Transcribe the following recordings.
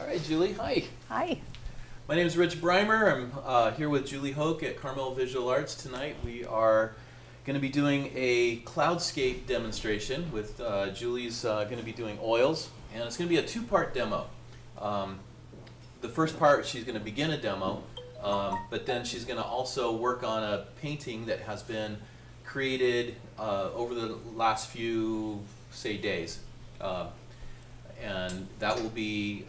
All right, Julie, hi. Hi. My name is Rich Brimer. I'm here with Julie Houck at Carmel Visual Arts tonight. We are going to be doing a cloudscape demonstration with Julie's going to be doing oils, and it's going to be a two-part demo. The first part, she's going to begin a demo, but then she's going to also work on a painting that has been created over the last few, say, days. And that will be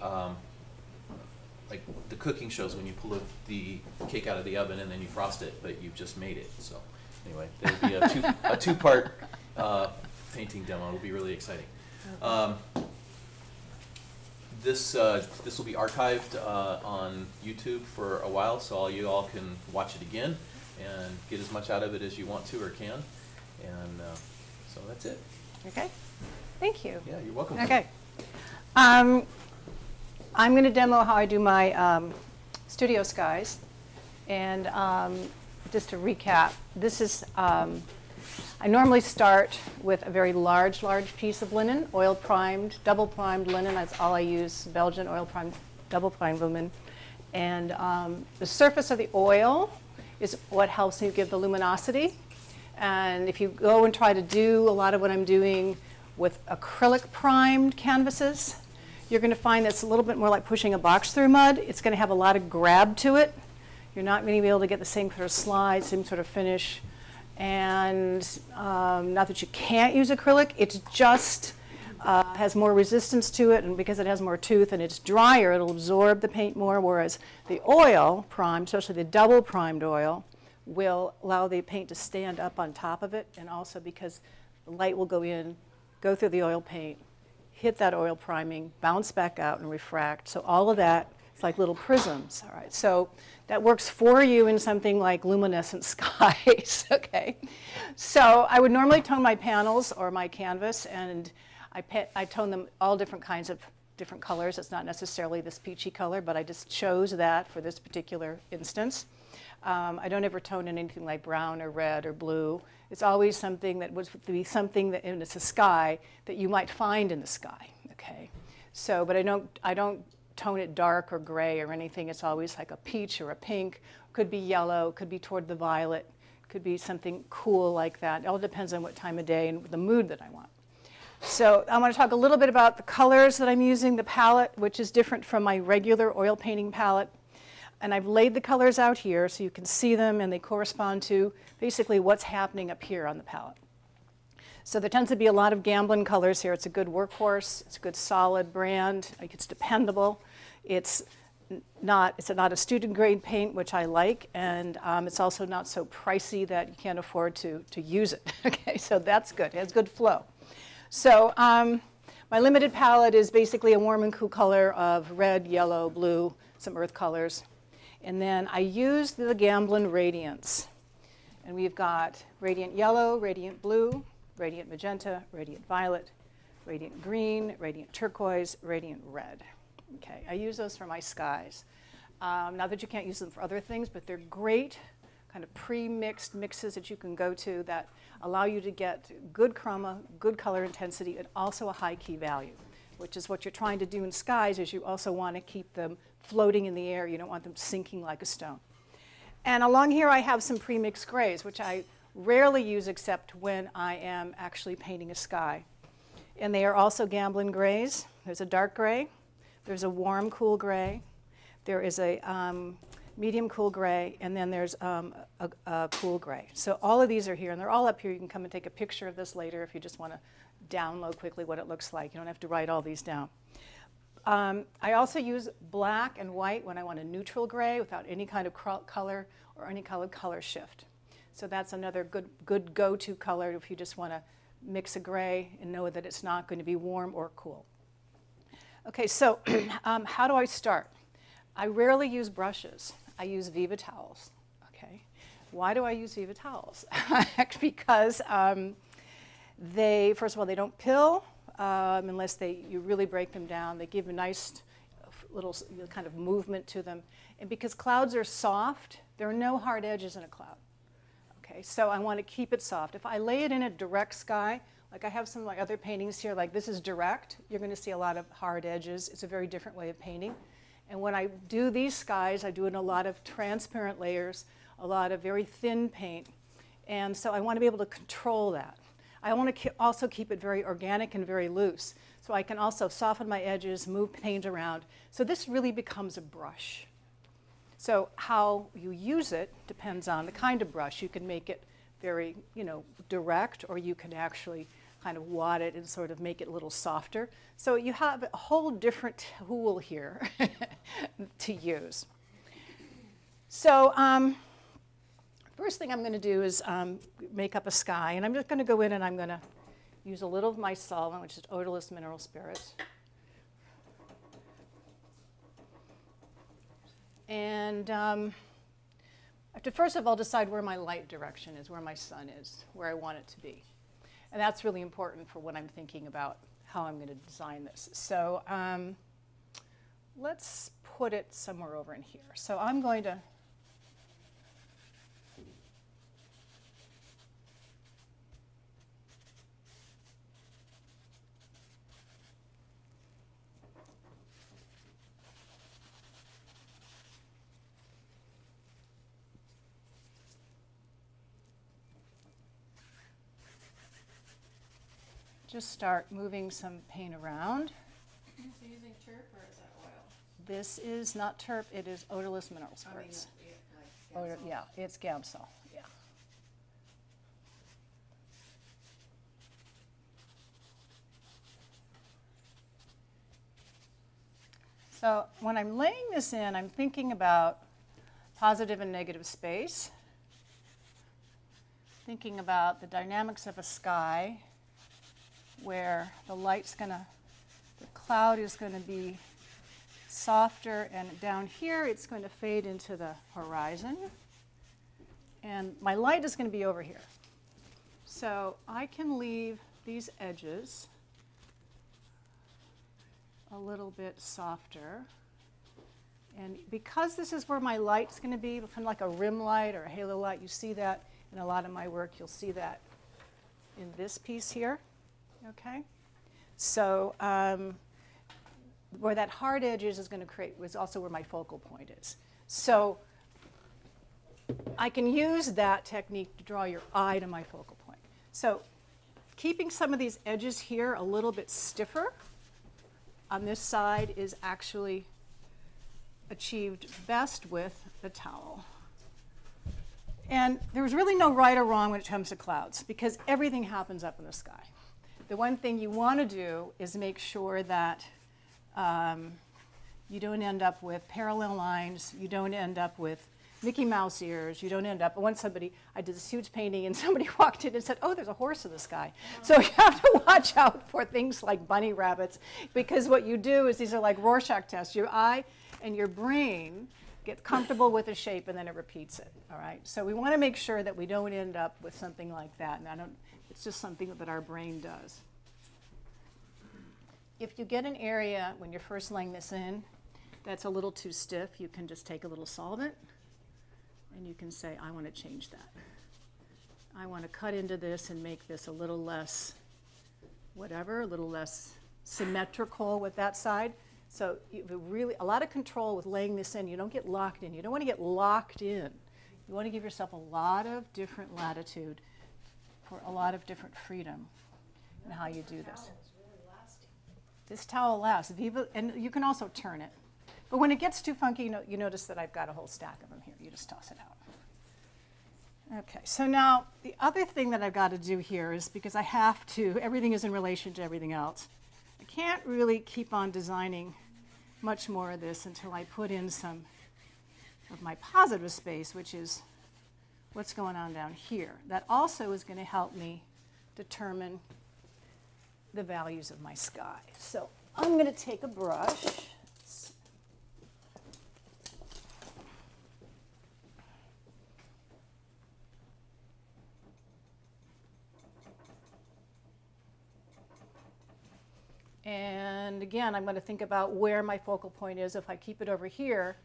like the cooking shows when you pull the cake out of the oven and then you frost it, but you've just made it. So anyway, there'll be a, two-part painting demo. It'll be really exciting. This will be archived on YouTube for a while, so you all can watch it again and get as much out of it as you want to or can. And so that's it. Okay. Thank you. Yeah, you're welcome. Okay. I'm going to demo how I do my studio skies, and just to recap, this is I normally start with a very large piece of linen, oil primed, double primed linen. That's all I use, Belgian oil primed, double primed linen, and the surface of the oil is what helps me give the luminosity. And if you go and try to do a lot of what I'm doing with acrylic primed canvases, you're going to find that's a little bit more like pushing a box through mud. It's going to have a lot of grab to it. You're not going to be able to get the same sort of slide, same sort of finish. And not that you can't use acrylic, it just has more resistance to it. And because it has more tooth and it's drier, it'll absorb the paint more. Whereas the oil primed, especially the double primed oil, will allow the paint to stand up on top of it. And also because the light will go in, go through the oil paint, hit that oil priming, bounce back out and refract. So all of that, it's like little prisms, all right? So that works for you in something like luminescent skies, okay? So I would normally tone my panels or my canvas, and I tone them all different kinds of different colors. It's not necessarily this peachy color, but I just chose that for this particular instance. I don't ever tone in anything like brown or red or blue. It's always something that would be something that, and it's a sky, that you might find in the sky, okay? So, but I don't tone it dark or gray or anything. It's always like a peach or a pink. Could be yellow, could be toward the violet, could be something cool like that. It all depends on what time of day and the mood that I want. So I want to talk a little bit about the colors that I'm using, the palette, which is different from my regular oil painting palette. And I've laid the colors out here so you can see them, and they correspond to basically what's happening up here on the palette. So there tends to be a lot of Gamblin colors here. It's a good workhorse. It's a good solid brand. Like, it's dependable. It's not a student grade paint, which I like, and it's also not so pricey that you can't afford to use it. Okay, so that's good. It has good flow. So my limited palette is basically a warm and cool color of red, yellow, blue, some earth colors. And then I use the Gamblin Radiance. And we've got Radiant Yellow, Radiant Blue, Radiant Magenta, Radiant Violet, Radiant Green, Radiant Turquoise, Radiant Red. Okay, I use those for my skies. Not that you can't use them for other things, but they're great kind of pre-mixed mixes that you can go to that allow you to get good chroma, good color intensity, and also a high key value, which is what you're trying to do in skies. Is you also want to keep them floating in the air. You don't want them sinking like a stone. And along here I have some pre-mixed grays, which I rarely use except when I am actually painting a sky. And they are also Gamblin grays. There's a dark gray. There's a warm, cool gray. There is a medium, cool gray. And then there's a cool gray. So all of these are here, and they're all up here. You can come and take a picture of this later if you just want to download quickly what it looks like. You don't have to write all these down. I also use black and white when I want a neutral gray without any kind of color or any color shift. So that's another good go-to color if you just want to mix a gray and know that it's not going to be warm or cool. Okay, so how do I start? I rarely use brushes. I use Viva towels. Okay, why do I use Viva towels? Because they, first of all, they don't pill unless you really break them down. They give a nice little kind of movement to them. And because clouds are soft, there are no hard edges in a cloud. Okay, so I want to keep it soft. If I lay it in a direct sky, Like I have some of my other paintings here, like this is direct. You're going to see a lot of hard edges. It's a very different way of painting. And when I do these skies, I do it in a lot of transparent layers, a lot of very thin paint. And so I want to be able to control that. I want to also keep it very organic and very loose. So I can also soften my edges, move paint around. So this really becomes a brush. So how you use it depends on the kind of brush. You can make it very, direct, or you can actually kind of wad it and sort of make it a little softer. So you have a whole different tool here to use. So first thing I'm going to do is make up a sky, and I'm just going to go in and I'm going to use a little of my solvent, which is odorless mineral spirits. And I have to first of all decide where my light direction is, where my sun is, where I want it to be. And that's really important for what I'm thinking about how I'm going to design this. So let's put it somewhere over in here. So I'm going to just start moving some paint around. So using turp, or is that oil? This is not turp, it is odorless mineral spirits. I mean, like Gamsol. Yeah, it's Gamsol, yeah. So when I'm laying this in, I'm thinking about positive and negative space, thinking about the dynamics of a sky, where the cloud is going to be softer, and down here it's going to fade into the horizon. And my light is going to be over here. So I can leave these edges a little bit softer. And because this is where my light's going to be, kind of like a rim light or a halo light, you see that in a lot of my work. You'll see that in this piece here. Okay, so where that hard edge is going to create was also where my focal point is. So I can use that technique to draw your eye to my focal point. So keeping some of these edges here a little bit stiffer on this side is actually achieved best with the towel. And there's really no right or wrong when it comes to clouds, because everything happens up in the sky. The one thing you want to do is make sure that you don't end up with parallel lines, you don't end up with Mickey Mouse ears, you don't end up, I did this huge painting and somebody walked in and said, oh, there's a horse in the sky. So you have to watch out for things like bunny rabbits, because what you do is these are like Rorschach tests. Your eye and your brain get comfortable with a shape and then it repeats it, all right? So we want to make sure that we don't end up with something like that. And it's just something that our brain does. If you get an area when you're first laying this in that's a little too stiff, you can just take a little solvent and you can say, I want to change that. I want to cut into this and make this a little less whatever, a little less symmetrical with that side. So you have a lot of control with laying this in. You don't get locked in. You don't want to get locked in. You want to give yourself a lot of different latitude for a lot of different freedom in how you do this. This towel lasts. Viva, and you can also turn it. But when it gets too funky, you notice that I've got a whole stack of them here. You just toss it out. Okay, so now the other thing that I've got to do here is, because I have to, everything is in relation to everything else. I can't really keep on designing much more of this until I put in some of my positive space, which is what's going on down here. That also is going to help me determine the values of my sky. So I'm going to take a brush. And again, I'm going to think about where my focal point is. If I keep it over here,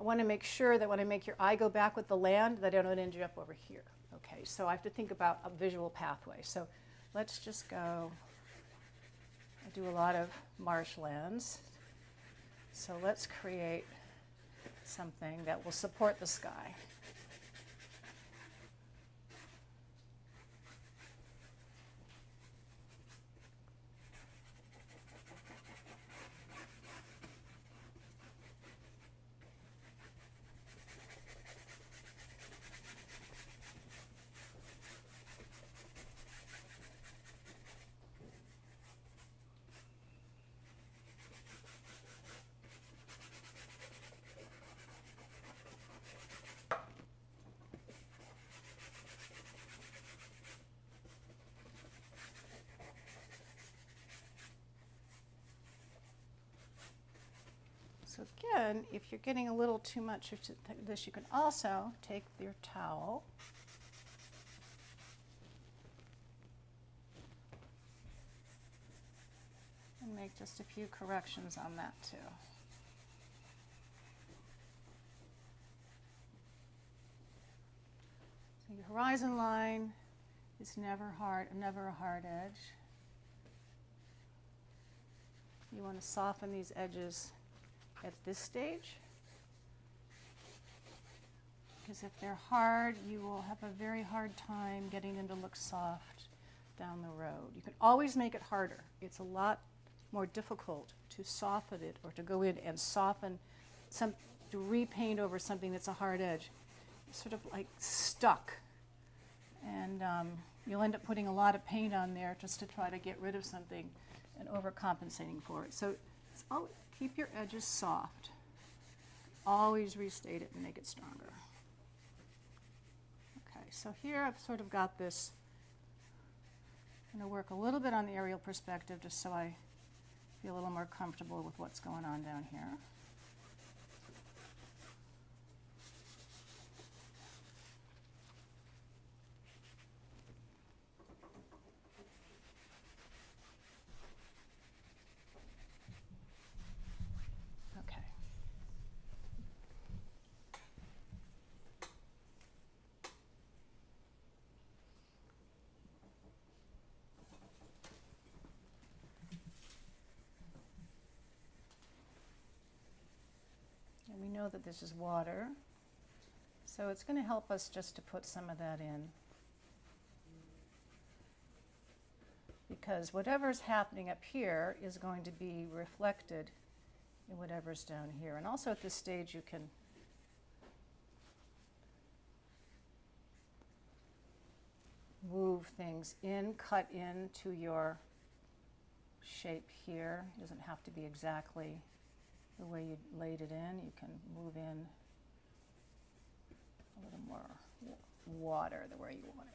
I want to make sure that when I make your eye go back with the land, that I don't end you up over here. Okay, so I have to think about a visual pathway. So let's just go, I do a lot of marshlands, so let's create something that will support the sky. So again, if you're getting a little too much of this, you can also take your towel and make just a few corrections on that too. So your horizon line is never a hard edge. You want to soften these edges at this stage, because if they're hard, you will have a very hard time getting them to look soft down the road. You can always make it harder. It's a lot more difficult to soften it, or to go in and soften, to repaint over something that's a hard edge. It's sort of like stuck, and you'll end up putting a lot of paint on there just to try to get rid of something and overcompensating for it. So it's always, keep your edges soft. Always restate it and make it stronger. Okay, so here I've sort of got this. I'm going to work a little bit on the aerial perspective just so I feel a little more comfortable with what's going on down here. That this is water, so it's going to help us just to put some of that in, because whatever's happening up here is going to be reflected in whatever's down here. And also at this stage you can move things in, cut into your shape here. It doesn't have to be exactly the way you laid it in. You can move in a little more water the way you want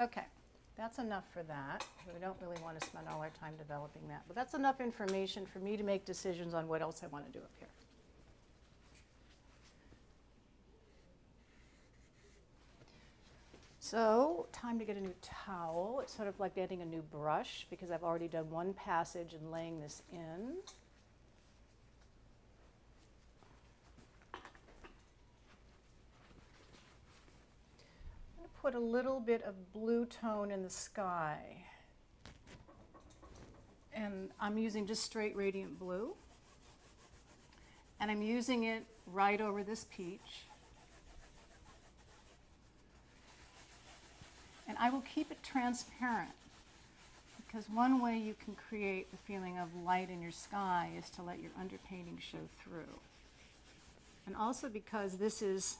it. Okay, that's enough for that. We don't really want to spend all our time developing that, but that's enough information for me to make decisions on what else I want to do up here. So, time to get a new towel. It's sort of like getting a new brush, because I've already done one passage and laying this in. I'm going to put a little bit of blue tone in the sky. And I'm using just straight radiant blue. And I'm using it right over this peach. And I will keep it transparent, because one way you can create the feeling of light in your sky is to let your underpainting show through. And also because this is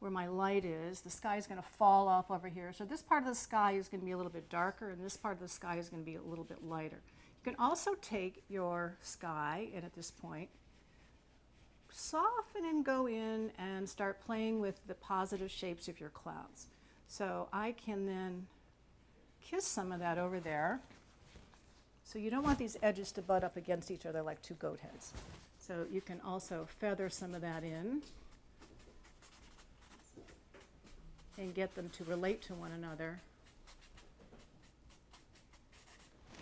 where my light is, the sky is going to fall off over here. So this part of the sky is going to be a little bit darker, and this part of the sky is going to be a little bit lighter. You can also take your sky, and at this point, soften and go in and start playing with the positive shapes of your clouds. So I can then kiss some of that over there. So you don't want these edges to butt up against each other like two goat heads. So you can also feather some of that in and get them to relate to one another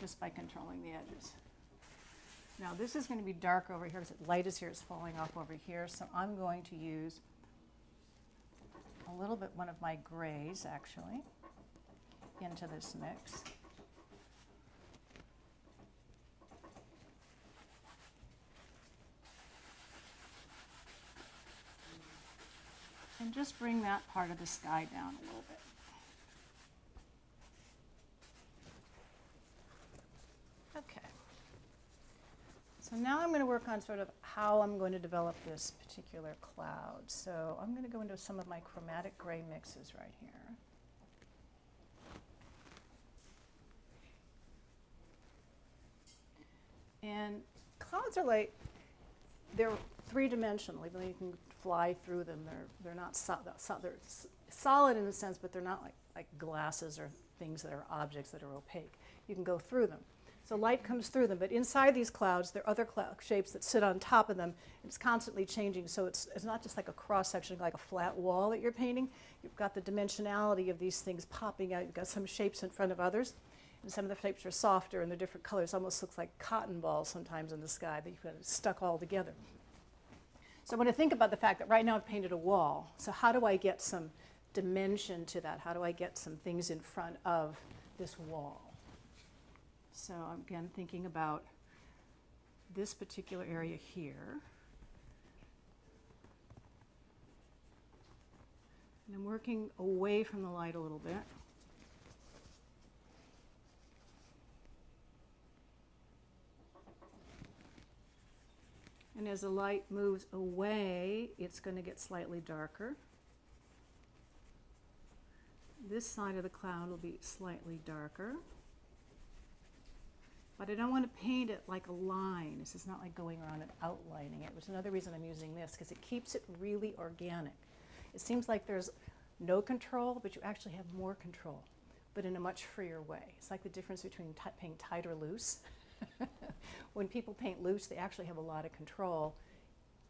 just by controlling the edges. Now this is going to be dark over here because the light is here, it's falling off over here, so I'm going to use a little bit one of my grays actually into this mix. And just bring that part of the sky down a little bit. Okay. So now I'm going to work on sort of how I'm going to develop this particular cloud. So I'm going to go into some of my chromatic gray mixes right here. And clouds are like, they're three-dimensional, even though you can fly through them. They're not they're solid in a sense, but they're not like glasses or things that are objects that are opaque. You can go through them. So light comes through them, but inside these clouds, there are other shapes that sit on top of them. It's constantly changing, so it's not just like a cross-section, like a flat wall that you're painting. You've got the dimensionality of these things popping out. You've got some shapes in front of others, and some of the shapes are softer and they're different colors. It almost looks like cotton balls sometimes in the sky that you've got stuck all together. So I want to think about the fact that right now I've painted a wall. So how do I get some dimension to that? How do I get some things in front of this wall? So I'm again thinking about this particular area here. And I'm working away from the light a little bit. And as the light moves away, it's going to get slightly darker. This side of the cloud will be slightly darker. But I don't want to paint it like a line. This is not like going around and outlining it, which is another reason I'm using this, because it keeps it really organic. It seems like there's no control, but you actually have more control, but in a much freer way. It's like the difference between painting tight or loose. When people paint loose, they actually have a lot of control,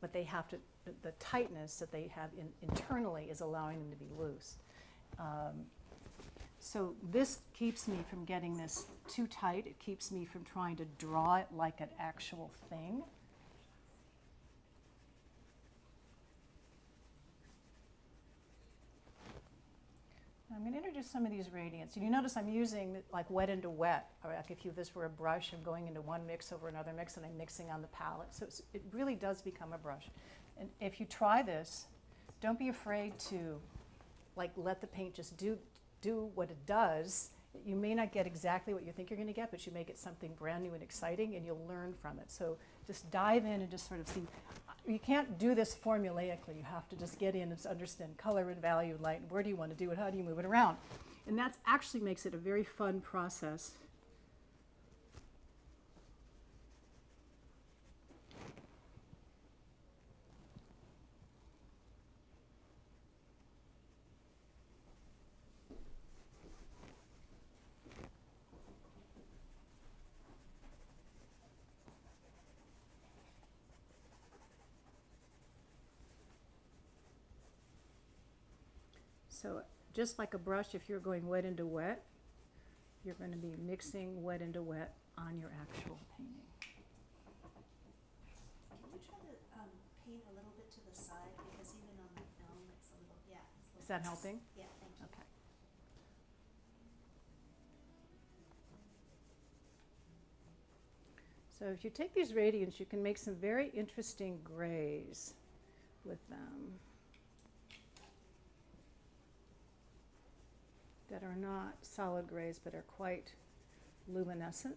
but they have to, the tightness that they have internally is allowing them to be loose. So this keeps me from getting this too tight. It keeps me from trying to draw it like an actual thing. I'm going to introduce some of these radiants. And you notice I'm using like wet into wet. Or like if this were a brush, I'm going into one mix over another mix and I'm mixing on the palette. So it really does become a brush. And if you try this, don't be afraid to like let the paint just do what it does. You may not get exactly what you think you're going to get, but you may get something brand new and exciting and you'll learn from it. So just dive in and just sort of see. You can't do this formulaically. You have to just get in and understand color and value and light and where do you want to do it, how do you move it around. And that actually makes it a very fun process. So just like a brush, if you're going wet into wet, you're going to be mixing wet into wet on your actual painting. Can you try to paint a little bit to the side? Because even on the film, it's a little, yeah. It's a little. Is that helping? Yeah, thank you. Okay. So if you take these radiants, you can make some very interesting grays with them that are not solid grays, but are quite luminescent.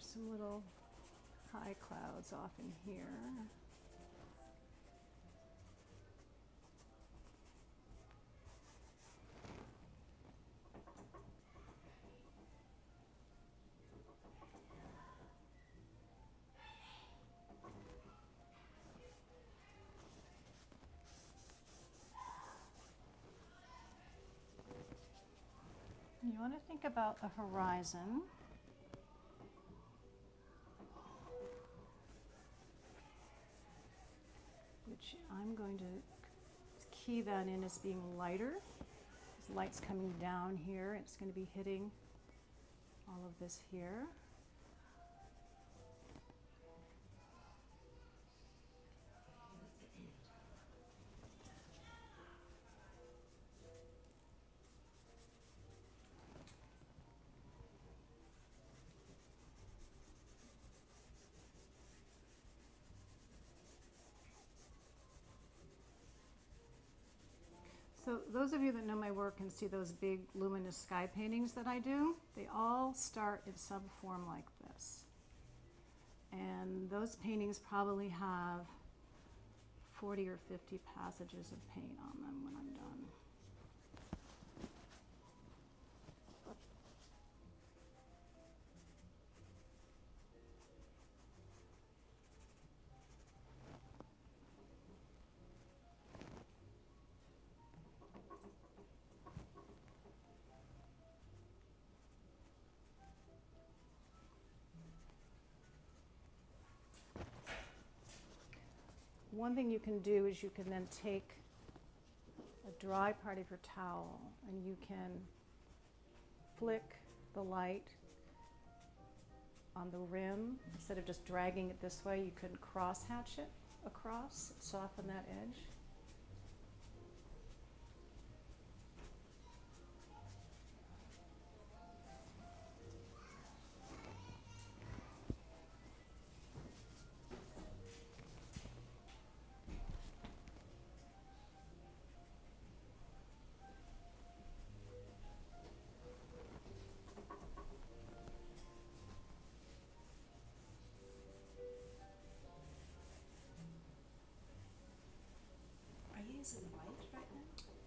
There's some little high clouds off in here. You want to think about the horizon. Which I'm going to key that in as being lighter. This light's coming down here. It's going to be hitting all of this here. So those of you that know my work can see those big luminous sky paintings that I do. They all start in some form like this. And those paintings probably have 40 or 50 passages of paint on them when I'm done. One thing you can do is you can then take a dry part of your towel and you can flick the light on the rim. Instead of just dragging it this way, you can cross-hatch it across, soften that edge.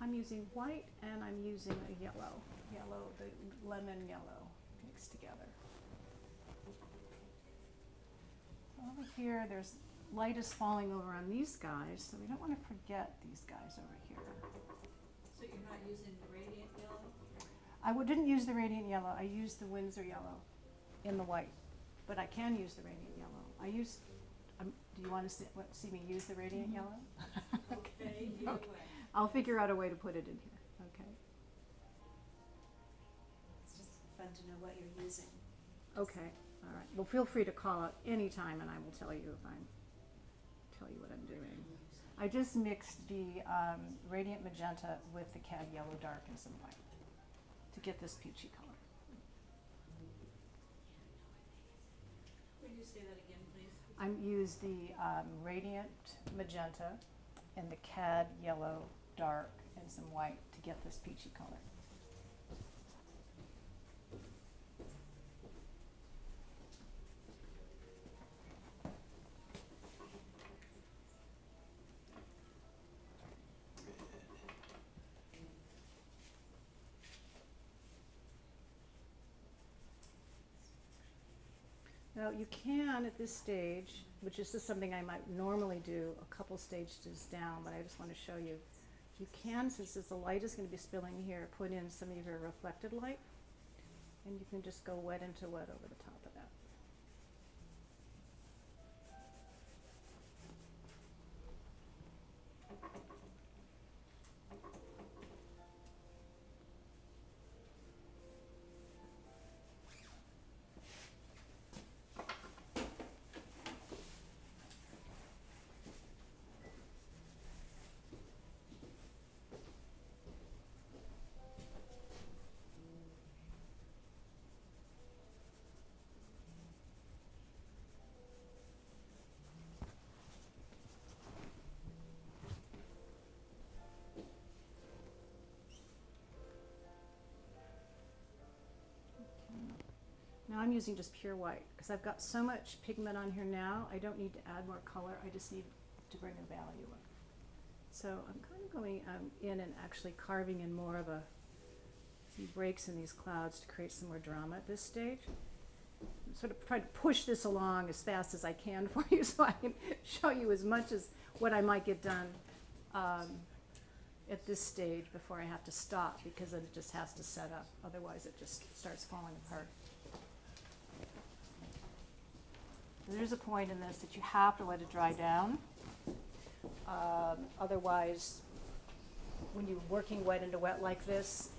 I'm using white and I'm using a yellow, the lemon yellow mixed together. Over here, there's light is falling over on these guys, so we don't want to forget these guys over here. So you're not using the radiant yellow? I didn't use the radiant yellow. I used the Windsor yellow in the white, but I can use the radiant yellow. Do you want to see me use the radiant yellow? Okay. Okay. I'll figure out a way to put it in here. Okay. It's just fun to know what you're using. Okay. All right. Well, feel free to call out any time, and I will tell you if tell you what I'm doing. I just mixed the radiant magenta with the cad yellow dark and some white to get this peachy color. Would you say that again, please? I used the radiant magenta and the cad yellow dark and some white to get this peachy color. Now you can, at this stage, which this is something I might normally do a couple stages down, but I just want to show you, you can, since the light is going to be spilling here, put in some of your reflected light, and you can just go wet into wet over the top of that. Now I'm using just pure white because I've got so much pigment on here now, I don't need to add more color, I just need to bring the value up. So I'm kind of going in and actually carving in more of a few breaks in these clouds to create some more drama at this stage. I'm sort of trying to push this along as fast as I can for you so I can show you as much as what I might get done at this stage before I have to stop, because it just has to set up, otherwise it just starts falling apart. And there's a point in this that you have to let it dry down, otherwise when you're working wet into wet like this,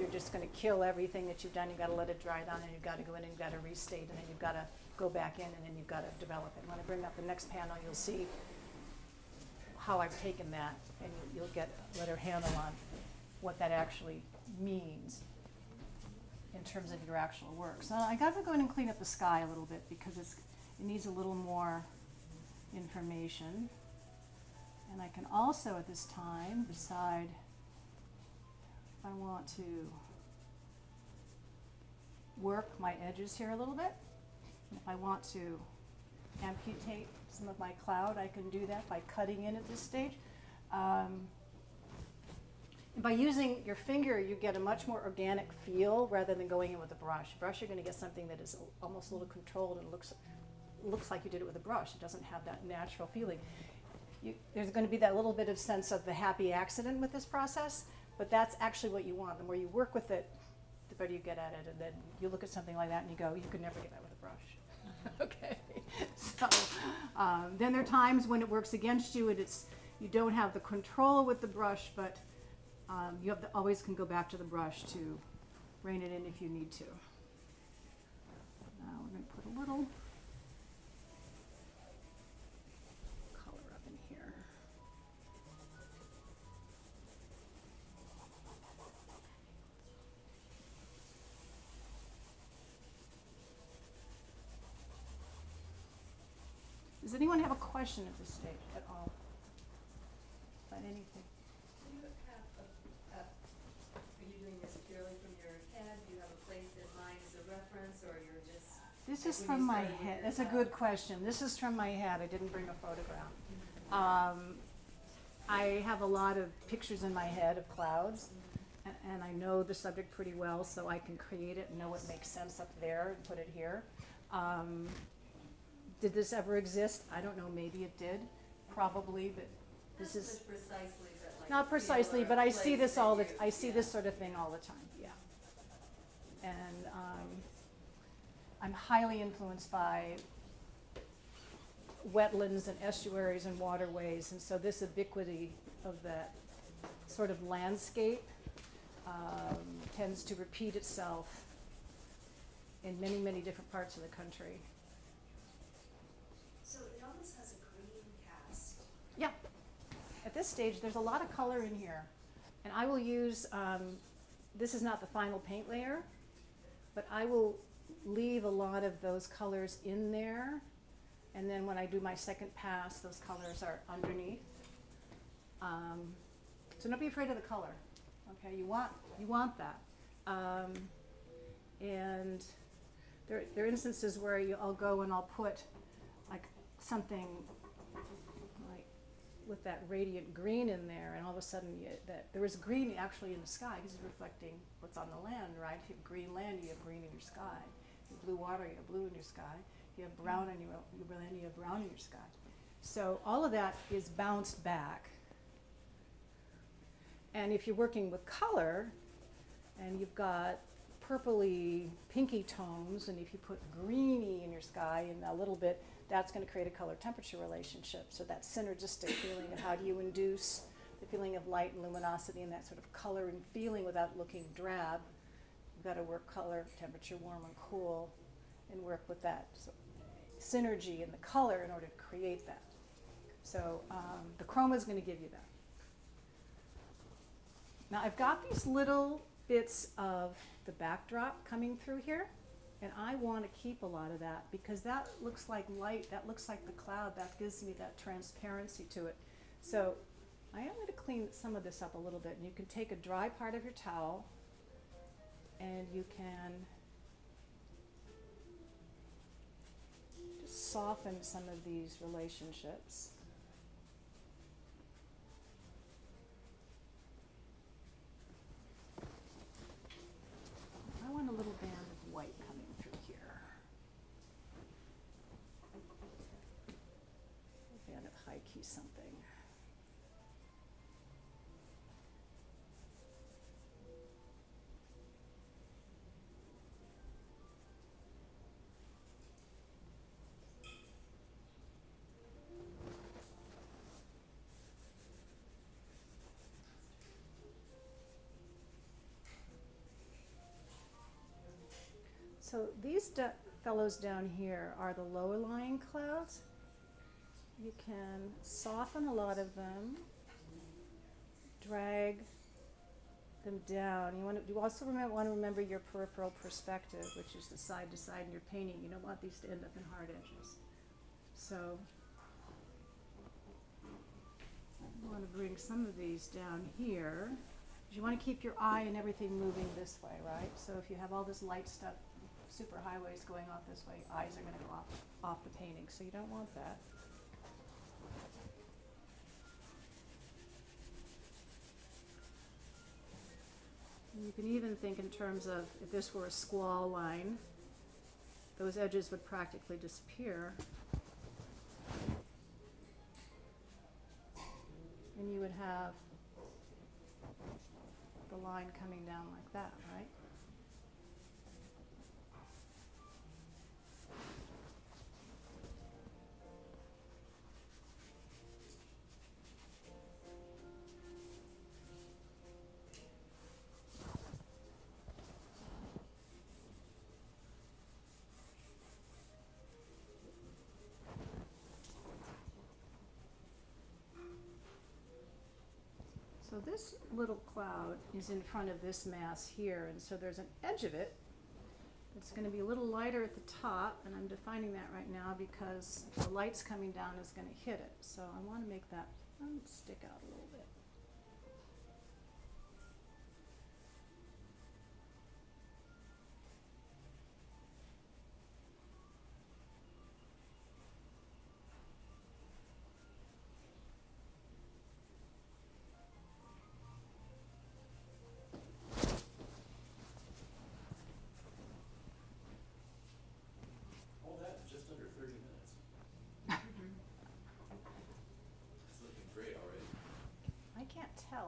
you're just going to kill everything that you've done. You've got to let it dry down, and you've got to go in and you've got to restate, and then you've got to go back in, and then you've got to develop it. And when I bring up the next panel, you'll see how I've taken that, and you'll get a better handle on what that actually means in terms of your actual work. So I got to go in and clean up the sky a little bit because it needs a little more information. And I can also at this time decide I want to work my edges here a little bit. If I want to amputate some of my cloud, I can do that by cutting in at this stage. And by using your finger, you get a much more organic feel rather than going in with a brush. Brush, you're going to get something that is almost a little controlled and looks like you did it with a brush. It doesn't have that natural feeling. There's going to be that little bit of sense of the happy accident with this process. But that's actually what you want. The more you work with it, the better you get at it. And then you look at something like that and you go, you could never get that with a brush. Okay. So then there are times when it works against you and you don't have the control with the brush, but you have always can go back to the brush to rein it in if you need to. Now we're going to put a little color up in here. Does anyone have a question at this stage at all about anything? Do you have are you doing this purely from your head? Do you have a place in mind as a reference, or you're just... This is from my head. That's a good question. This is from my head. I didn't bring a photograph. I have a lot of pictures in my head of clouds, and I know the subject pretty well, so I can create it and know what makes sense up there and put it here. Did this ever exist? I don't know. Maybe it did. Probably, but this is precisely, but like not precisely. But I see this all the. I see this sort of thing all the time. Yeah. And I'm highly influenced by wetlands and estuaries and waterways, and so this ubiquity of that sort of landscape tends to repeat itself in many, many different parts of the country. So it almost has a green cast. Yeah. At this stage, there's a lot of color in here. And I will use, this is not the final paint layer, but I will leave a lot of those colors in there. And then when I do my second pass, those colors are underneath. So don't be afraid of the color. Okay, you want that. And there are instances where I'll go and I'll put like something like with that radiant green in there, and all of a sudden there was green actually in the sky because it's reflecting what's on the land, right? If you have green land, you have green in your sky. If you have blue water, you have blue in your sky. If you have brown in your land, you have brown in your sky. So all of that is bounced back. And if you're working with color and you've got purpley, pinky tones, and if you put greeny in your sky and a little bit, that's going to create a color-temperature relationship. So that synergistic feeling of how do you induce the feeling of light and luminosity and that sort of color and feeling without looking drab. You've got to work color, temperature, warm and cool, and work with that so synergy in the color in order to create that. So the chroma is going to give you that. Now I've got these little bits of the backdrop coming through here, and I want to keep a lot of that because that looks like light, that looks like the cloud, that gives me that transparency to it. So I am going to clean some of this up a little bit, and you can take a dry part of your towel and you can soften some of these relationships. I want a little band of white coming through here. A band of high key something. So these fellows down here are the lower lying clouds. You can soften a lot of them, drag them down. You also want to remember your peripheral perspective, which is the side to side in your painting. You don't want these to end up in hard edges. So you want to bring some of these down here. You want to keep your eye and everything moving this way, right? So if you have all this light stuff, super highways going off this way, eyes are going to go off the painting, so you don't want that. And you can even think in terms of if this were a squall line, those edges would practically disappear. And you would have the line coming down like that, right? So this little cloud is in front of this mass here, and so there's an edge of it that's going to be a little lighter at the top, and I'm defining that right now because the light's coming down is going to hit it. So I want to make that stick out a little bit.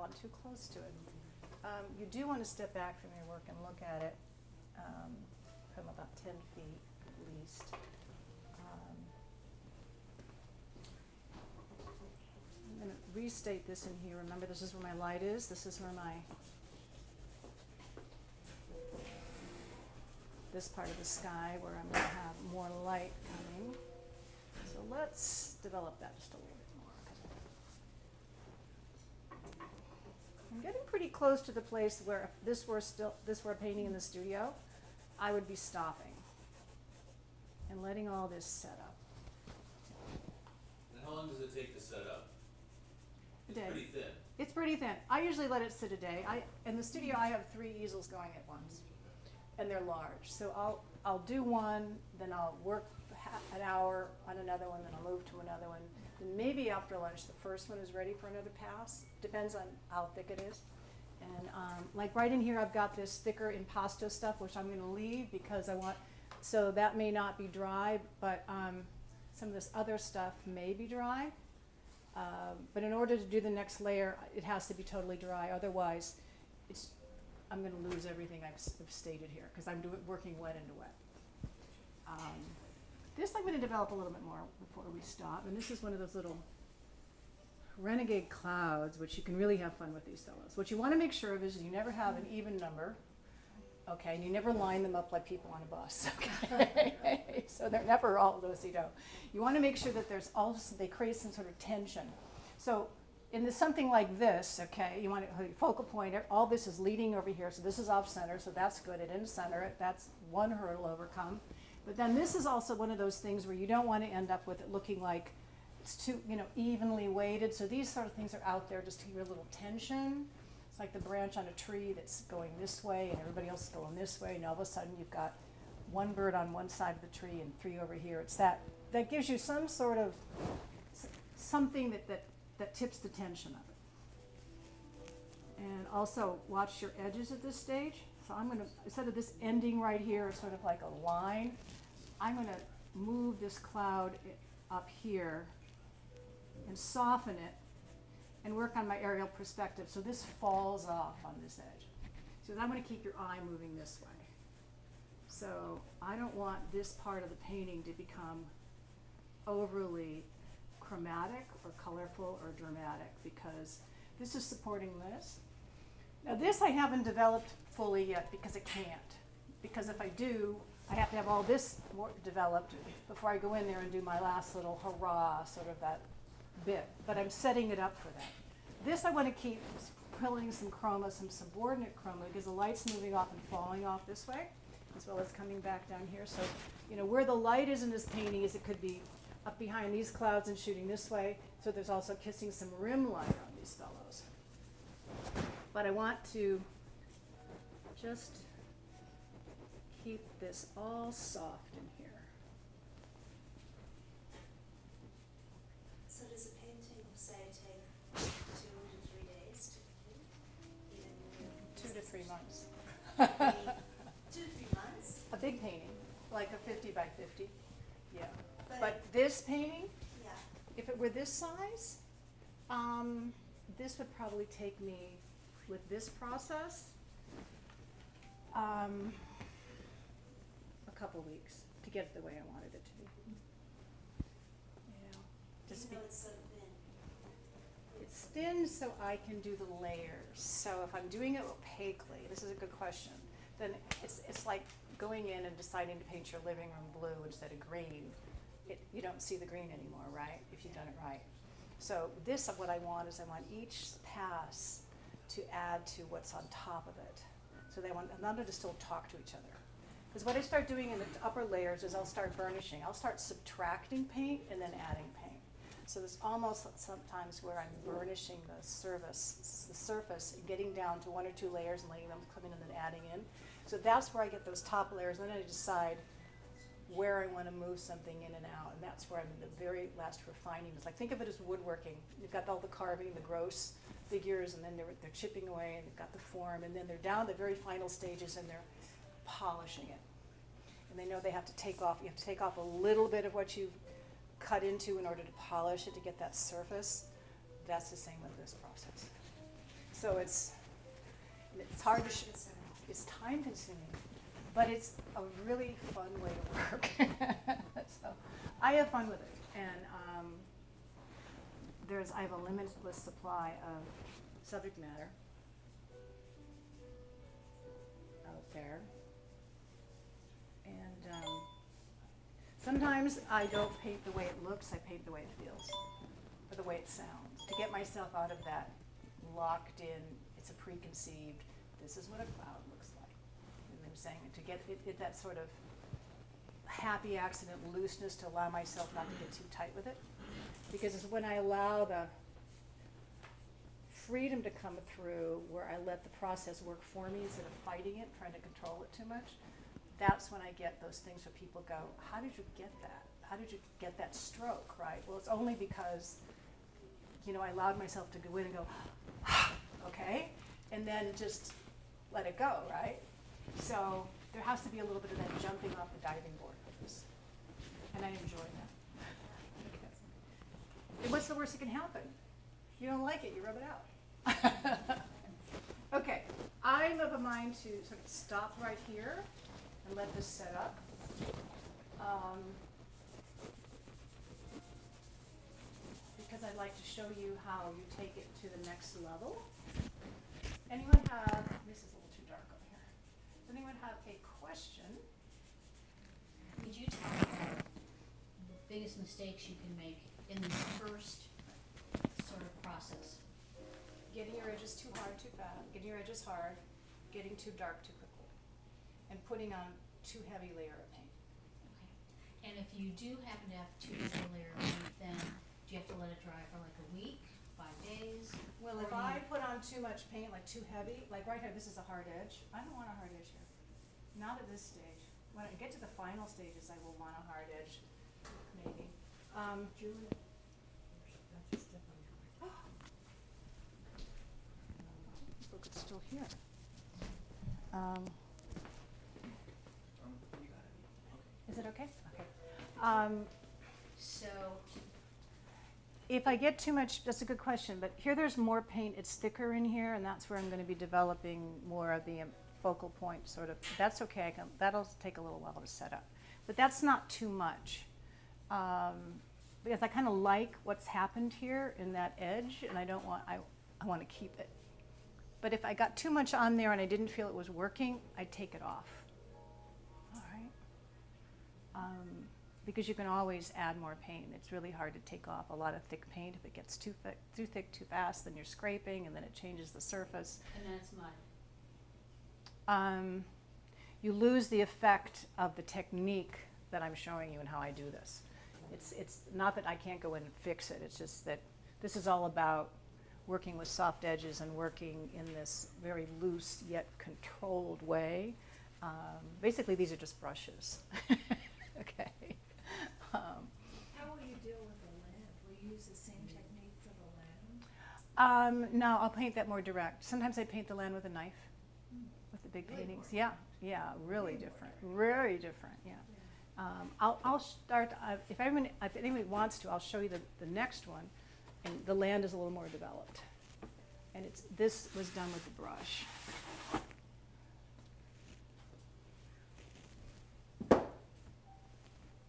I'm too close to it. You do want to step back from your work and look at it from about 10 feet at least. I'm going to restate this in here. Remember, this is where my light is. This is where my, this part of the sky where I'm going to have more light coming. So let's develop that just a little bit. I'm getting pretty close to the place where if this were a painting in the studio, I would be stopping and letting all this set up. And how long does it take to set up? It's pretty thin. It's pretty thin. I usually let it sit a day. In the studio I have 3 easels going at once, and they're large. So I'll do one, then I'll work an hour on another one, then I'll move to another one. And maybe after lunch, the first one is ready for another pass. Depends on how thick it is. And like right in here, I've got this thicker impasto stuff, which I'm going to leave because I want, so that may not be dry, but some of this other stuff may be dry. But in order to do the next layer, it has to be totally dry. Otherwise, I'm going to lose everything I've stated here because I'm working wet into wet. This I'm going to develop a little bit more before we stop, and this is one of those little renegade clouds, which you can really have fun with these fellows. What you want to make sure of is you never have an even number, okay, and you never line them up like people on a bus, okay? So they're never all loosey-do. You want to make sure that there's also, they create some sort of tension. So in something like this, okay, you want a focal point, all this is leading over here, so this is off-center, so that's good, it is center, that's one hurdle overcome. But then this is also one of those things where you don't want to end up with it looking like it's too, you know, evenly weighted. So these sort of things are out there just to give you a little tension. It's like the branch on a tree that's going this way and everybody else is going this way, and all of a sudden you've got one bird on one side of the tree and three over here. It's that gives you some sort of something that tips the tension of it. And also watch your edges at this stage. So I'm going to, instead of this ending right here, sort of like a line, I'm going to move this cloud up here and soften it and work on my aerial perspective so this falls off on this edge. So I'm going to keep your eye moving this way. So I don't want this part of the painting to become overly chromatic or colorful or dramatic because this is supporting this. Now this I haven't developed fully yet because I can't. Because if I do, I have to have all this developed before I go in there and do my last little hurrah, sort of that bit. But I'm setting it up for that. This I want to keep prilling some chroma, some subordinate chroma, because the light's moving off and falling off this way, as well as coming back down here. So, you know, where the light is in this painting is it could be up behind these clouds and shooting this way, so there's also kissing some rim light on these fellows. But I want to just keep this all soft in here. So does a painting, say, take 2 to 3 days to complete? 2 to 3 months. 2 to 3 months? A big painting, like a 50 by 50. Yeah. But this painting, yeah, if it were this size, this would probably take me, with this process, a couple weeks to get it the way I wanted it to be. Yeah. Just because it's so thin. It's thin so I can do the layers. So if I'm doing it opaquely, this is a good question, then it's like going in and deciding to paint your living room blue instead of green. You don't see the green anymore, right, if you've done it right. So this, what I want is I want each pass to add to what's on top of it. So they want none of them to still talk to each other. Because what I start doing in the upper layers is I'll start burnishing. I'll start subtracting paint and then adding paint. So it's almost sometimes where I'm burnishing the surface, and getting down to 1 or 2 layers and letting them come in and then adding in. So that's where I get those top layers, and then I decide where I want to move something in and out, and that's where I'm in the very last refining. It's like, think of it as woodworking. You've got all the carving, the gross figures, and then they're chipping away, and they've got the form, and then they're down the very final stages, and they're polishing it. And they know they have to take off. You have to take off a little bit of what you've cut into in order to polish it to get that surface. That's the same with this process. So it's hard to, it's time consuming. But it's a really fun way to work. So I have fun with it, and I have a limitless supply of subject matter out there, and sometimes I don't paint the way it looks; I paint the way it feels, or the way it sounds, to get myself out of that locked in. It's a preconceived. This is what a cloud looks like. Saying it, to get it, that sort of happy accident looseness, to allow myself not to get too tight with it, because it's when I allow the freedom to come through, where I let the process work for me instead of fighting it, trying to control it too much. That's when I get those things where people go, "How did you get that? How did you get that stroke?" Right? Well, it's only because, you know, I allowed myself to go in and go, okay, and then just let it go, right? So there has to be a little bit of that jumping off the diving board for this. And I enjoy that. And what's the worst that can happen? You don't like it, you rub it out. Okay, I'm of a mind to sort of stop right here and let this set up. Because I'd like to show you how you take it to the next level. Anyone have, this is a little too dark. Does anyone have a question? Could you tell me the biggest mistakes you can make in the first sort of process? Getting your edges too hard, too fat. Getting your edges hard. Getting too dark, too quickly. And putting on too heavy layer of paint. Okay. And if you do happen to have too heavy layer of paint, then do you have to let it dry for like a week, 5 days? Well, if I put on too much paint, like too heavy, like right here, this is a hard edge. I don't want a hard edge here. Not at this stage. when I get to the final stages, I will want a hard edge, maybe. Julie, that's a step on your mark. Look, it's still here. You got it. Okay. Is it okay? Okay. So, if I get too much, that's a good question, but here there's more paint, it's thicker in here, and that's where I'm going to be developing more of the focal point, sort of. That's okay, I can, that'll take a little while to set up. But that's not too much, because I kind of like what's happened here in that edge, and I don't want, I want to keep it. But if I got too much on there and I didn't feel it was working, I'd take it off. All right. Because you can always add more paint. It's really hard to take off a lot of thick paint. If it gets too thick too fast, then you're scraping, and then it changes the surface. And then it's mud. You lose the effect of the technique that I'm showing you and how I do this. It's not that I can't go in and fix it. It's just that this is all about working with soft edges and working in this very loose yet controlled way. Basically, these are just brushes. Okay. How will you deal with the land? Will you use the same technique for the land? No, I'll paint that more direct. Sometimes I paint the land with a knife, with the big paintings. Yeah, yeah, really different, very different, yeah. I'll start, if anyone wants to, I'll show you the next one, and the land is a little more developed. And it's, this was done with the brush.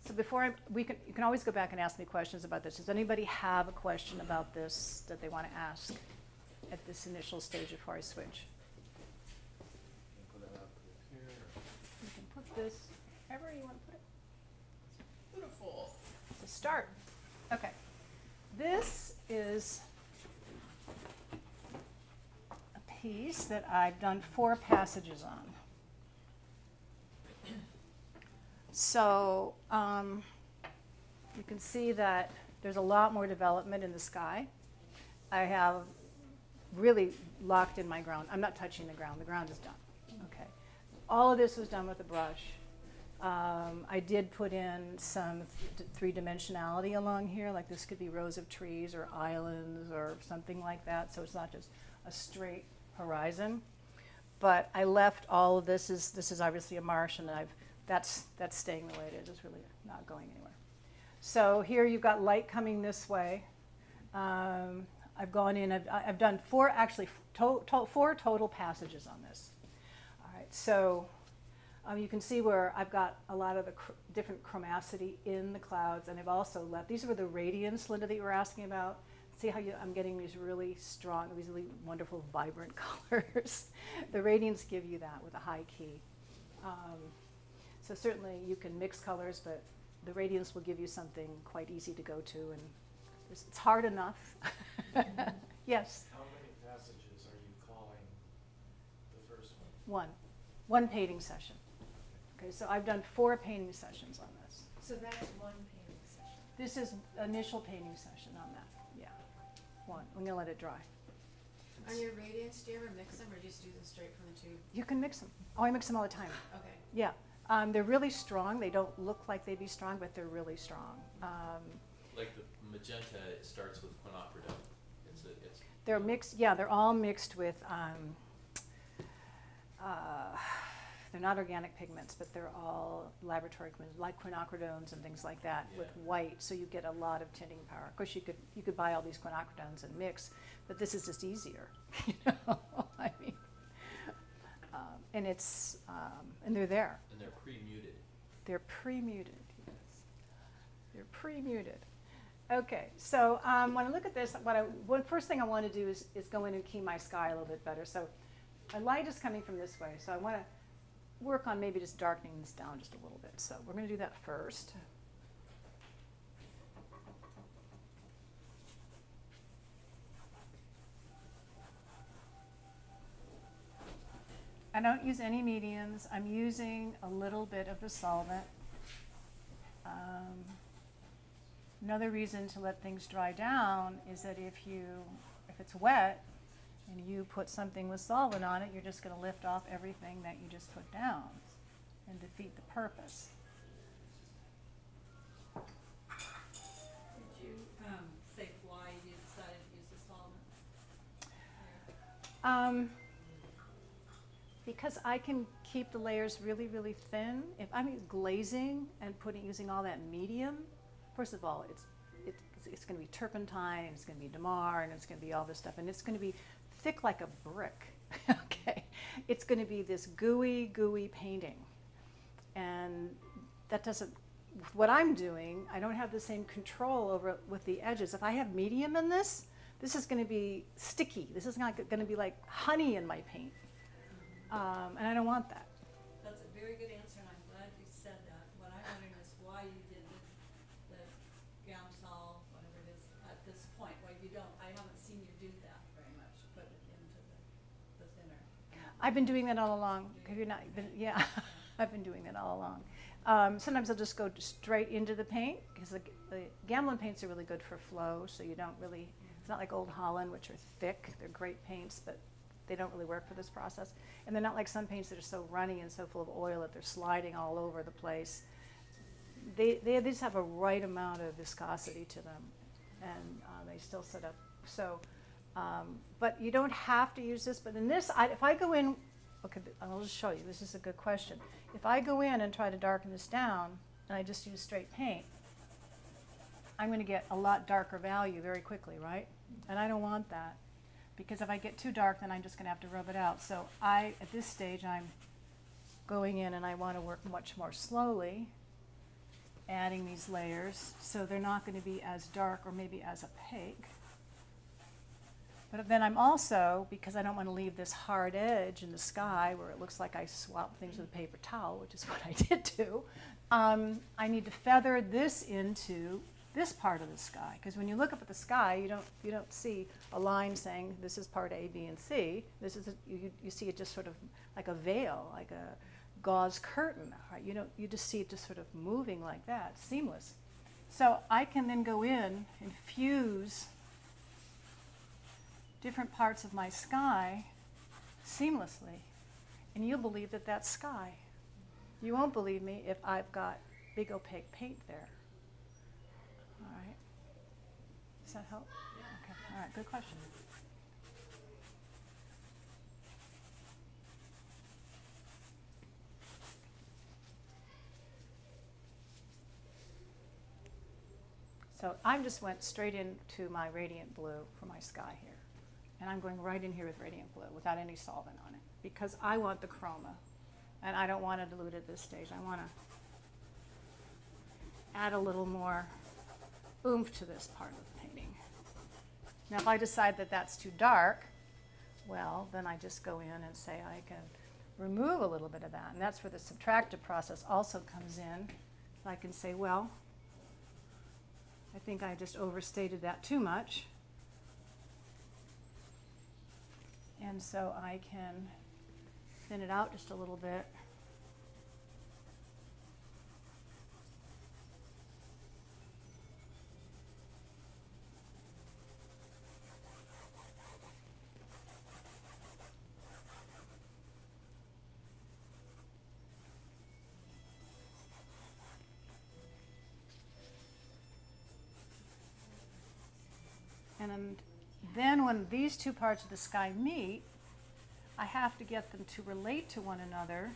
So before you can always go back and ask me questions about this. Does anybody have a question about this that they want to ask at this initial stage before I switch? You can put that up here. You can put this wherever you want to put it. Beautiful. To start. Okay. This is a piece that I've done 4 passages on. So you can see that there's a lot more development in the sky. I have really locked in my ground. I'm not touching the ground is done. Okay. All of this was done with a brush. I did put in some three-dimensionality along here, like this could be rows of trees or islands or something like that, so it's not just a straight horizon. But I left all of this, this is obviously a marsh, and that's staying the way it is. It's really not going anywhere. So here you've got light coming this way. I've gone in, I've done 4, actually 4 total passages on this. All right, so you can see where I've got a lot of the different chromacity in the clouds, and I've also left, these were the radiance, Linda, that you were asking about. See how I'm getting these really strong, these really wonderful, vibrant colors. The radiance give you that with a high key. So certainly you can mix colors, but the radiance will give you something quite easy to go to, and it's hard enough. Yes? How many passages are you calling the first one? One painting session. Okay, so I've done 4 painting sessions on this. So that's one painting session? This is initial painting session on that, yeah. One, I'm gonna let it dry. On your radiance, do you ever mix them, or just do them straight from the tube? You can mix them. Oh, I mix them all the time. Okay. Yeah. They're really strong. They don't look like they'd be strong, but they're really strong. Like the magenta, it starts with quinacridone. They're mixed. Yeah, they're all mixed with. They're not organic pigments, but they're all laboratory pigments, like quinacridones and things like that, yeah, with white. So you get a lot of tinting power. Of course, you could buy all these quinacridones and mix, but this is just easier. You know, I mean. And it's and they're there. And they're pre-muted. They're pre-muted. Yes. They're pre-muted. Okay. So when I look at this, first thing I want to do is go in and key my sky a little bit better. So my light is coming from this way. So I want to work on maybe just darkening this down just a little bit. So we're going to do that first. I don't use any mediums. I'm using a little bit of the solvent. Another reason to let things dry down is that if it's wet and you put something with solvent on it, you're just going to lift off everything that you just put down. and defeat the purpose. Did you say why you decided to use the solvent? Because I can keep the layers really, really thin. If I'm glazing and using all that medium, first of all, it's going to be turpentine, and it's going to be damar, and it's going to be all this stuff, and it's going to be thick like a brick. Okay, it's going to be this gooey painting, and that doesn't. With what I'm doing, I don't have the same control over it with the edges. If I have medium in this, this is going to be sticky. This is not going to be like honey in my paint, and I don't want that. That's a very good answer, and I'm glad you said that. What I'm wondering is why you did the Gamsol, whatever it is, at this point. Why you don't? I haven't seen you do that very much. Put it into the thinner. I've been doing that all along. Have you not been? Yeah, I've been doing that all along. Sometimes I'll just go straight into the paint because the Gamblin paints are really good for flow, so you don't really, it's not like Old Holland, which are thick, they're great paints, but they don't really work for this process. And they're not like some paints that are so runny and so full of oil that they're sliding all over the place. They just have a right amount of viscosity to them, and they still sit up. So, but you don't have to use this, but in this, if I go in, okay, I'll just show you. This is a good question. If I go in and try to darken this down, and I just use straight paint, I'm going to get a lot darker value very quickly, right? And I don't want that, because if I get too dark, then I'm just going to have to rub it out. So I, at this stage, I'm going in and I want to work much more slowly, adding these layers, so they're not going to be as dark or maybe as opaque. But then I'm also, because I don't want to leave this hard edge in the sky where it looks like I swapped things with a paper towel, which is what I did do, I need to feather this into this part of the sky. Because when you look up at the sky, you don't see a line saying this is part A, B, and C. This is you see it just sort of like a veil, like a gauze curtain. Right? You just see it just sort of moving like that, seamless. So I can then go in and fuse different parts of my sky seamlessly, and you'll believe that that's sky. You won't believe me if I've got big opaque paint there. All right. Does that help? Yeah. Okay. All right. Good question. So I just went straight into my Radiant Blue for my sky here. And I'm going right in here with Radiant Blue without any solvent on it, because I want the chroma, and I don't want to dilute at this stage. I want to add a little more oomph to this part of the painting. Now, if I decide that that's too dark, well, then I just go in and say I can remove a little bit of that, and that's where the subtractive process also comes in. So I can say, well, I think I just overstated that too much. And so I can thin it out just a little bit. And then when these two parts of the sky meet, I have to get them to relate to one another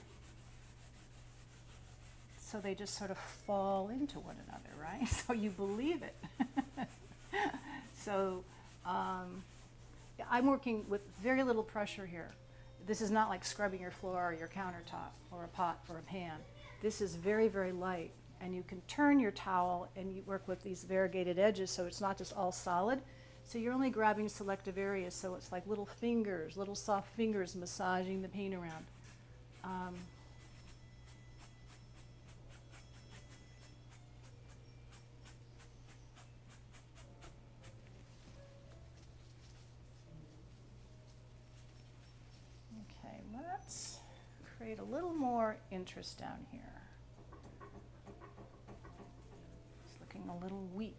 so they just sort of fall into one another, right? So you believe it. So I'm working with very little pressure here. This is not like scrubbing your floor or your countertop or a pot or a pan. This is very, very light. And you can turn your towel and you work with these variegated edges so it's not just all solid. So you're only grabbing selective areas, so it's like little fingers, little soft fingers massaging the paint around. Okay, let's create a little more interest down here. It's looking a little weak.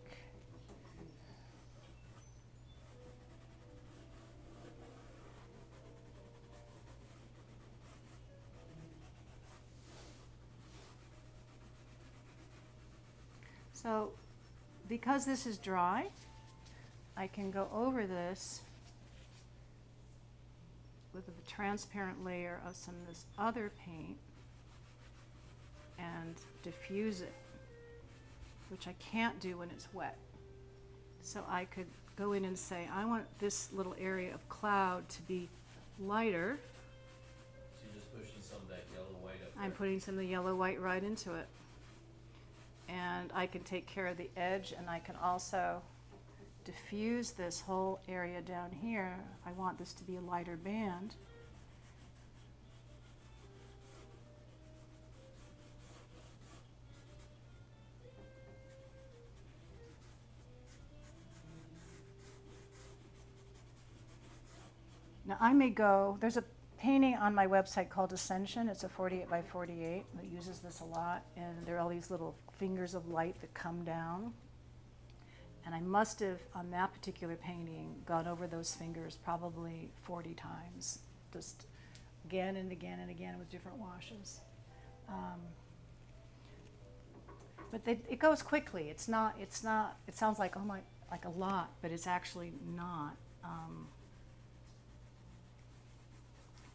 So because this is dry, I can go over this with a transparent layer of some of this other paint and diffuse it, which I can't do when it's wet. So I could go in and say, I want this little area of cloud to be lighter. So you're just pushing some of that yellow-white up there. I'm putting some of the yellow-white right into it. And I can take care of the edge, and I can also diffuse this whole area down here. I want this to be a lighter band. Now I may go, there's a painting on my website called Ascension. It's a 48 by 48 that uses this a lot, and there are all these little fingers of light that come down. And I must have, on that particular painting, gone over those fingers probably 40 times, just again and again and again with different washes. But it goes quickly. It's not, it sounds like, oh my, like a lot, but it's actually not.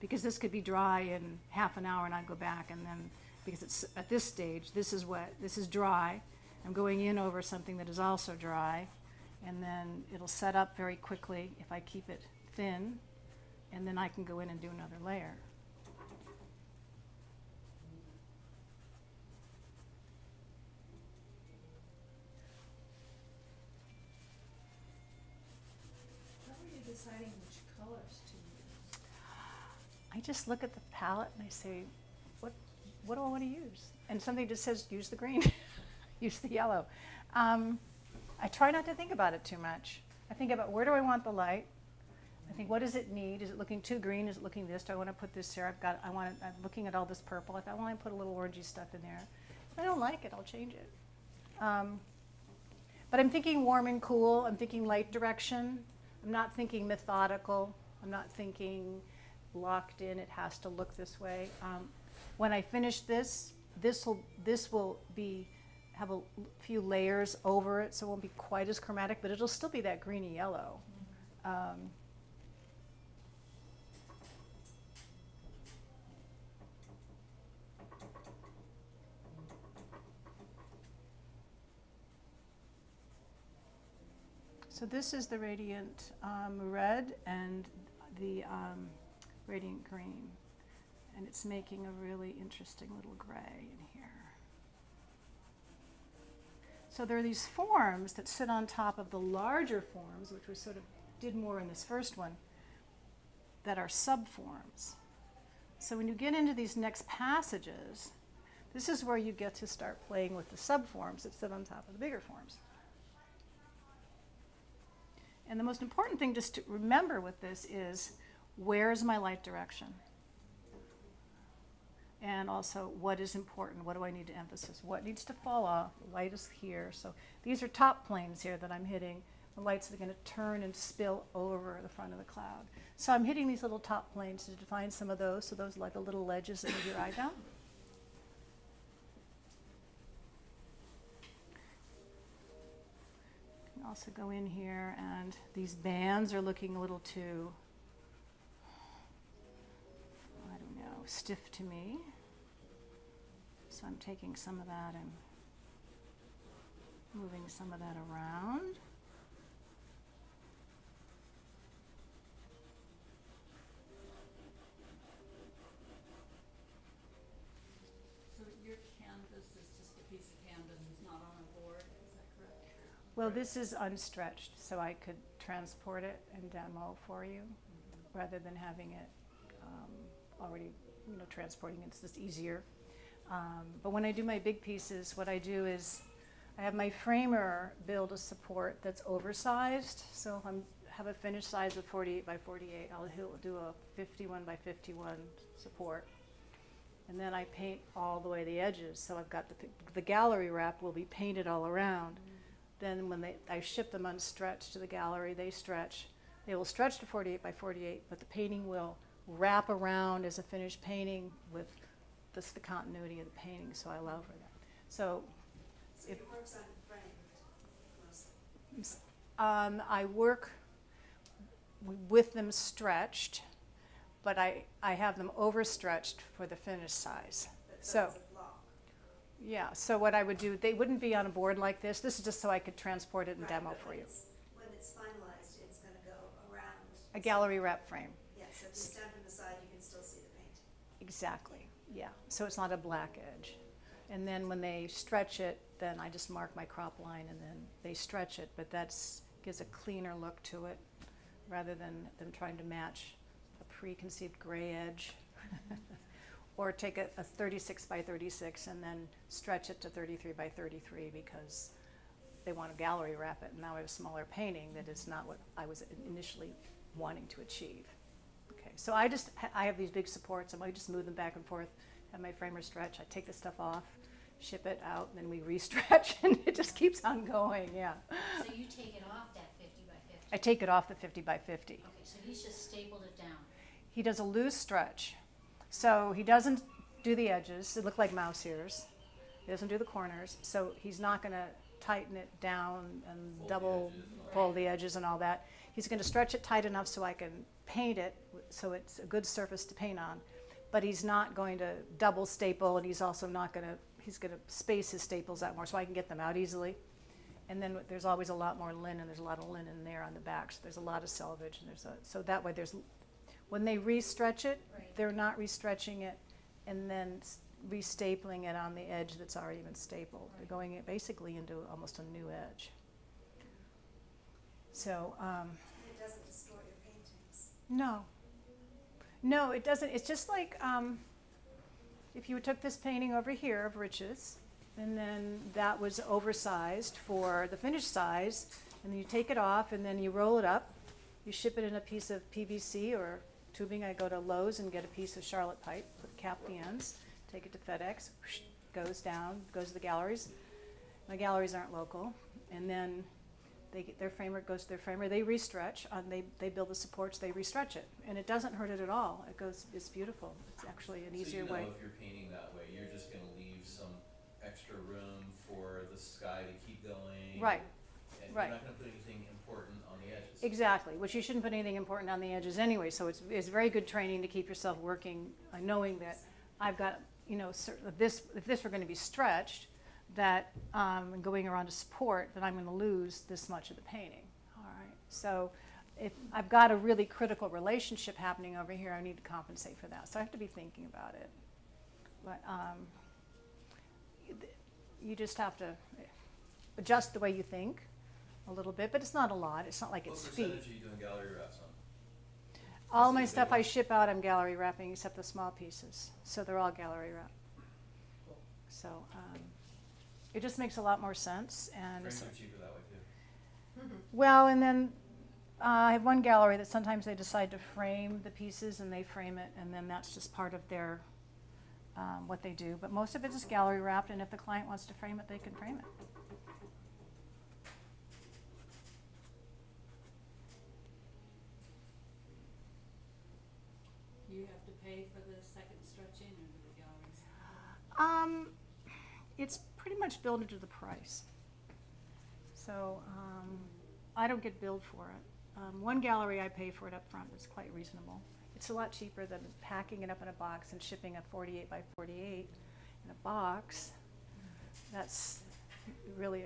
Because this could be dry in half an hour and I'd go back, and then, because it's at this stage, this is wet, this is dry, I'm going in over something that is also dry, and then it'll set up very quickly if I keep it thin, and then I can go in and do another layer. How are you deciding which colors to use? I just look at the palette and I say, what do I want to use? And something just says, use the green. Use the yellow. I try not to think about it too much. I think about, where do I want the light? I think, what does it need? Is it looking too green? Is it looking this? Do I want to put this here? I'm looking at all this purple. If I want to put a little orangey stuff in there, if I don't like it, I'll change it. But I'm thinking warm and cool. I'm thinking light direction. I'm not thinking methodical. I'm not thinking locked in. It has to look this way. When I finish this, this will be. Have a few layers over it, so it won't be quite as chromatic, but it'll still be that greeny yellow. Mm-hmm. So this is the Radiant Red and the Radiant Green, and it's making a really interesting little gray in here. So there are these forms that sit on top of the larger forms, which we sort of did more in this first one, that are subforms. So when you get into these next passages, this is where you get to start playing with the subforms that sit on top of the bigger forms. And the most important thing just to remember with this is, where's my light direction? And also, what is important? What do I need to emphasize? What needs to fall off? The light is here. So these are top planes here that I'm hitting. The lights are going to turn and spill over the front of the cloud. So I'm hitting these little top planes to define some of those. So those are like the little ledges that move your eye down. You can also go in here, and these bands are looking a little too, stiff to me. So I'm taking some of that and moving some of that around. So your canvas is just a piece of canvas, it's not on a board, is that correct? Well, this is unstretched, so I could transport it and demo for you, mm-hmm. rather than having it already transporting, it's just easier. But when I do my big pieces, what I do is I have my framer build a support that's oversized. So if I have a finished size of 48 by 48, I'll do a 51 by 51 support. And then I paint all the way the edges. So I've got the gallery wrap will be painted all around. Mm-hmm. Then when I ship them unstretched to the gallery, they stretch. They will stretch to 48 by 48, but the painting will wrap around as a finished painting with the continuity of the painting, so I allow for that. So So it works on framed mostly? I work with them stretched, but I have them overstretched for the finished size. So yeah, so what I would do, they wouldn't be on a board like this. This is just so I could transport it and demo for you. When it's finalized, it's going to go around. A gallery wrap frame. Yeah, so if you stand from the side, you can still see the paint. Exactly, yeah. So it's not a black edge. And then when they stretch it, then I just mark my crop line and then they stretch it. But that gives a cleaner look to it rather than them trying to match a preconceived gray edge. Or take a 36 by 36 and then stretch it to 33 by 33 because they want to gallery wrap it. And now I have a smaller painting that is not what I was initially wanting to achieve. Okay, so I have these big supports. I might just move them back and forth, have my framer stretch. I take the stuff off, ship it out, and then we re-stretch, and it just keeps on going, yeah. So you take it off that 50 by 50? I take it off the 50 by 50. Okay, so he's just stapled it down. He does a loose stretch. So he doesn't do the edges. It looked like mouse ears. He doesn't do the corners. So he's not going to tighten it down and double fold the edges and all that. He's going to stretch it tight enough so I can paint it so it's a good surface to paint on. But he's not going to double staple, and he's also not going to, he's going to space his staples out more so I can get them out easily. And then there's always a lot more linen. There's a lot of linen there on the back. So there's a lot of selvage. And there's a, so that way there's, when they re-stretch it, right, they're not re-stretching it and then restapling it on the edge that's already been stapled. Right. They're going basically into almost a new edge. So it doesn't distort your paintings. No. No, it doesn't. It's just like if you took this painting over here of Rich's, and then that was oversized for the finished size, and then you take it off and then you roll it up. You ship it in a piece of PVC or tubing. I go to Lowe's and get a piece of Charlotte pipe, cap the ends, take it to FedEx, whoosh, goes down, goes to the galleries. My galleries aren't local. And then they get their framer, goes to their framer, they restretch, they build the supports, they restretch it. And it doesn't hurt it at all. It goes, it's beautiful. It's actually an easier way. So you know if you're painting that way, you're just going to leave some extra room for the sky to keep going. Right. And right. You're not going to put anything important on the edges. Exactly, which you shouldn't put anything important on the edges anyway. So it's very good training to keep yourself working, knowing that I've got, you know, this, if this were going to be stretched, that going around to support, that I'm going to lose this much of the painting. All right. So if I've got a really critical relationship happening over here, I need to compensate for that. So I have to be thinking about it. But you just have to adjust the way you think. A little bit, but it's not a lot. It's not like it's feet. What percentage are you doing gallery wraps on? All my stuff I ship out, I'm gallery wrapping, except the small pieces. So they're all gallery wrap. Cool. So it just makes a lot more sense. And frames are cheaper that way too. Mm-hmm. Well, and then I have one gallery that sometimes they decide to frame the pieces and they frame it, and then that's just part of their what they do. But most of it is gallery wrapped, and if the client wants to frame it, they can frame it. You have to pay for the second stretching or the galleries? It's pretty much built into the price. So I don't get billed for it. One gallery I pay for it up front. It's quite reasonable. It's a lot cheaper than packing it up in a box and shipping a 48 by 48 in a box. That's really